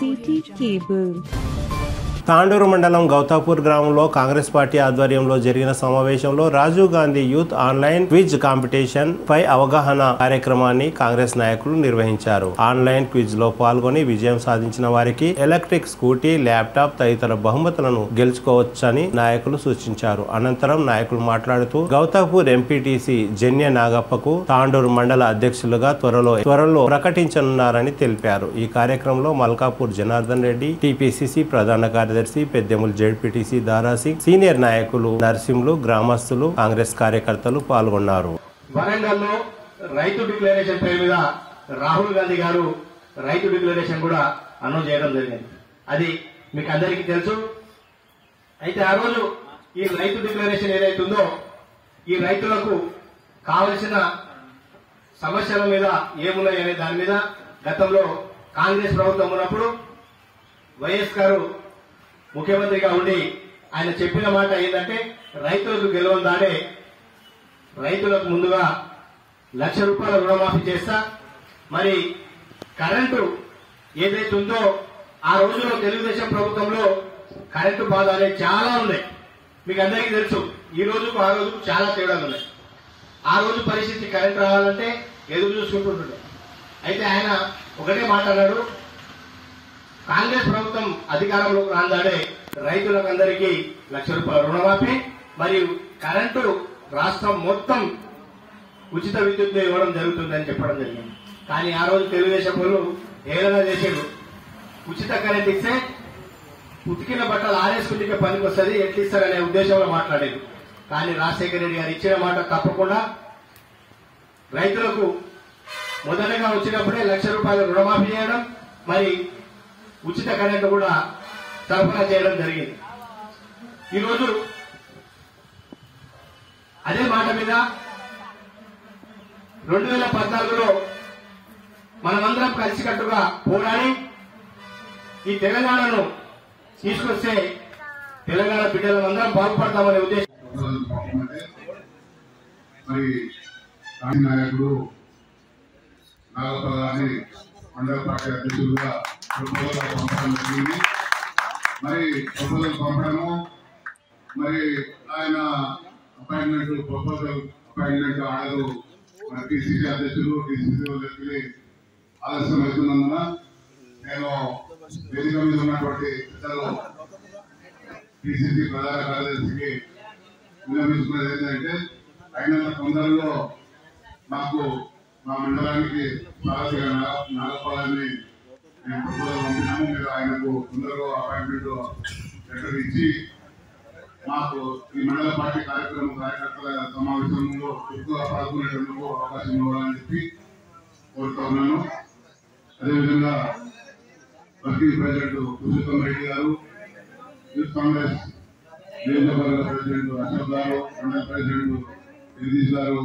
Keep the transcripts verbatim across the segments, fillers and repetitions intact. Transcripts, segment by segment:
City cable Tandur మండలం గౌతాపూర్ గ్రామంలో Congress party ఆధ్వర్యంలో జరిగిన సమావేశంలో Rajiv Gandhi youth online quiz competition పై అవగాహన కార్యక్రమాన్ని కాంగ్రెస్ నాయకులు నిర్వహించారు. ఆన్లైన్ క్విజ్ లో పాల్గొని విజయం సాధించిన వారికి ఎలక్ట్రిక్ స్కూటీ, ల్యాప్టాప్ తదితర బహుమతులను గెలుచుకోవచ్చని నాయకులు సూచించారు. అనంతరం నాయకులు మాట్లాడుతూ గౌతాపూర్ ఎంపీటీసీ జన్య నాగప్పకు తాండూరు మండల అధ్యక్షులుగా త్వరలో త్వరలో ప్రకటించనున్నారని తెలిపారు. ఈ కార్యక్రమంలో మల్కాపూర్ జనార్దన్ రెడ్డి, టీపీసీసీ ప్రధాన కార్యదర్శి పెద్దెముల్ జెడ్పీటీసీ దారా సింగ్, సీనియర్ నాయకులు నర్సింహులు, గ్రామస్తులు, కాంగ్రెస్ కార్యకర్తలు పాల్గొన్నారు. వరంగల్లో రైతు డిక్లరేషన్ పేరు మీద రాహుల్ గాంధీ గారు రైతు డిక్లరేషన్ కూడా అనౌన్స్ చేయడం జరిగింది. అది మీకు అందరికీ తెలుసు. అయితే ఆ రోజు ఈ రైతు డిక్లరేషన్ ఏదైతుందో ఈ రైతులకు కావలసిన సమస్యల మీద ఏమున్నాయనే దాని మీద గతంలో కాంగ్రెస్ ప్రభుత్వం ఉన్నప్పుడు వైఎస్ గారు ముఖ్యమంత్రిగా ఉండి ఆయన చెప్పిన మాట ఏంటంటే రైతులకు గెలవందాడే రైతులకు ముందుగా లక్ష రూపాయల రుణమాఫీ చేస్తా, మరి కరెంటు ఏదైతే ఉందో ఆ రోజులో తెలుగుదేశం ప్రభుత్వంలో కరెంటు బాధ అనేది చాలా ఉన్నాయి. మీకు అందరికీ తెలుసు. ఈ రోజుకు ఆ రోజుకు చాలా తేడాలు ఉన్నాయి. ఆ రోజు పరిస్థితి కరెంటు రావాలంటే ఎదురు చూసుకుంటుండే. అయితే ఆయన ఒకటే మాట్లాడాడు, కాంగ్రెస్ ప్రభుత్వం అధికారంలోకి రాందాడే రైతులందరికీ లక్ష రూపాయల రుణమాఫీ, మరియు కరెంటు రాష్ట్రం మొత్తం ఉచిత విద్యుత్ను ఇవ్వడం జరుగుతుందని చెప్పడం జరిగింది. కానీ ఆ రోజు తెలుగుదేశం వాళ్ళు ఏదైనా చేశారు, ఉచిత కరెంట్ ఇస్తే ఉతికిన బట్టలు ఆరేసుకుంటే పనికి వస్తుంది, ఎట్లు ఇస్తారనే ఉద్దేశంలో మాట్లాడారు. కానీ రాజశేఖర రెడ్డి గారు ఇచ్చిన మాట తప్పకుండా రైతులకు మొదటగా వచ్చినప్పుడే లక్ష రూపాయల రుణమాఫీ చేయడం, మరి ఉచిత కరెంటు కూడా సరఫరా చేయడం జరిగింది. ఈరోజు అదే మాట మీద రెండు వేల పద్నాలుగులో మనమందరం కలిసికట్టుగా పోరాడి ఈ తెలంగాణను తీసుకొస్తే తెలంగాణ బిడ్డలను అందరం బాగుపడతామనే ఉద్దేశం. నాయకుడు మండల పార్టీ అధ్యక్షులుగా ప్రపోజల్ పంపడం జరిగింది. మరి ప్రపోజల్ పంపడము, మరి ఆయన అపాయింట్మెంట్ ప్రపోజల్ అపాయింట్మెంట్ ఆర్డర్ మన టీసీసీ అధ్యక్షులు టీసీసీ వాళ్ళకి ఆలస్యం అవుతున్నందున నేను వేదిక మీద ఉన్నటువంటి పెద్దలు టీసీసీ ప్రధాన కార్యదర్శికి విన్నవించుకున్నది ఏంటంటే ఆయన తొందరలో నాకు మా మండలానికి సారథిగా నాగపాలని మేము ప్రపోజల్ పంపినాము. మీరు ఆయనకు తొందరలో అపాయింట్మెంట్ లెటర్ ఇచ్చి మాకు ఈ మండల పార్టీ కార్యక్రమం కార్యకర్తల సమావేశంలో ఎక్కువగా పాల్గొనేటందుకు అవకాశం ఇవ్వాలని చెప్పి కోరుతా ఉన్నాను. అదేవిధంగా వర్కింగ్ ప్రెసిడెంట్ పురుషోత్తం రెడ్డి గారు, యూత్ కాంగ్రెస్ నియోజకవర్గ ప్రెసిడెంట్ అశోక్ గారు, మండల ప్రెసిడెంట్ జగదీష్ గారు,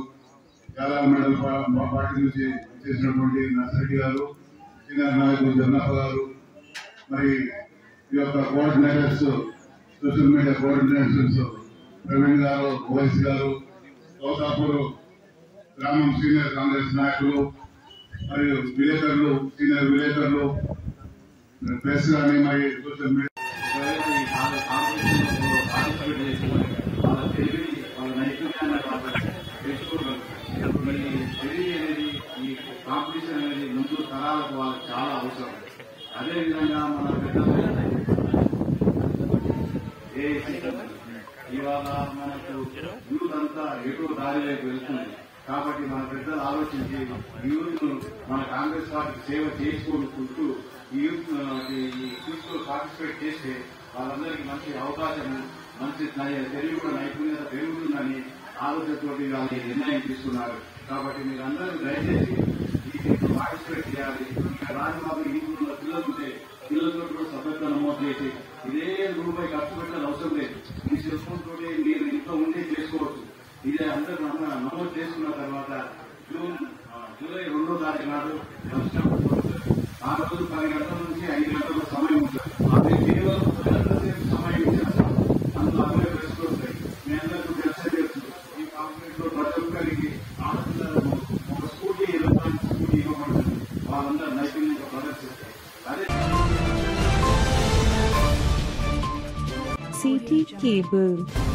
చాలా మండల పార్టీ నుంచి చేసినటువంటి నర్సిరెడ్డి గారు, సీనియర్ నాయకులు జగన్నాథ్ గారు, మరి ఈ యొక్క coordinators social media coordinators Praveen గారు, ఓవైస్ గారు, గౌతాపూర్ గ్రామం సీనియర్ కాంగ్రెస్ నాయకులు, మరియు విలేకరులు, సీనియర్ విలేకరులు, ప్రెస్ కానీ మరి సోషల్ మీడియా వాళ్ళకి చాలా అవసరం. అదేవిధంగా మన ఇవాళ మనకు యూత్ అంతా ఎటు దారి వైపు వెళ్తుంది కాబట్టి మన పెద్దలు ఆలోచించి యూత్ మన కాంగ్రెస్ పార్టీకి సేవ చేసుకోనుకుంటూ ఈ యూత్ ఈ యూత్ లో పార్టిసిపేట్ చేస్తే వాళ్ళందరికీ మంచి అవకాశం, మంచి తెలివి కూడా నైపుణ్యత పెరుగుతుందని ఆలోచనతో వాళ్ళు నిర్ణయం తీసుకున్నారు. కాబట్టి మీరందరూ దయచేసి పార్టిసిపేట్ చేయాలి. రాజమాబు ఈదుకున్న పిల్లలుంటే పిల్లలతో కూడా సభ్యత నమోదు చేసి ఇదే రూపాయి ఖర్చు పెట్టాలి అవసరం లేదు. మీ సెల్ఫోన్తో మీరు ఇంట్లో ఉండే చేసుకోవచ్చు. ఇదే అందరూ నమోదు చేసుకున్న తర్వాత జూన్ జూలై రెండో తారీఖు నాడు ఆ రోజు పది గంటల నుంచి ఐదు గంటల సమయం ఉంటుంది. అది కేవలం సమయం ఇచ్చేస్తాం. అందులో అమలు వేసుకొస్తాయి. మీ అందరికీ తెలిసే తెలుసు. ఈ కాంప్లెక్స్ లో ప్రతి ఒక్కరికి ఆడపిల్లలకు ఒక స్కూటీ, ఎలక్ట్రానిక్ స్కూటీ ఇవ్వబడుతుంది. వాళ్ళందరూ నైపుణ్యంగా ప్రదర్శిస్తారు. అదే C T cable.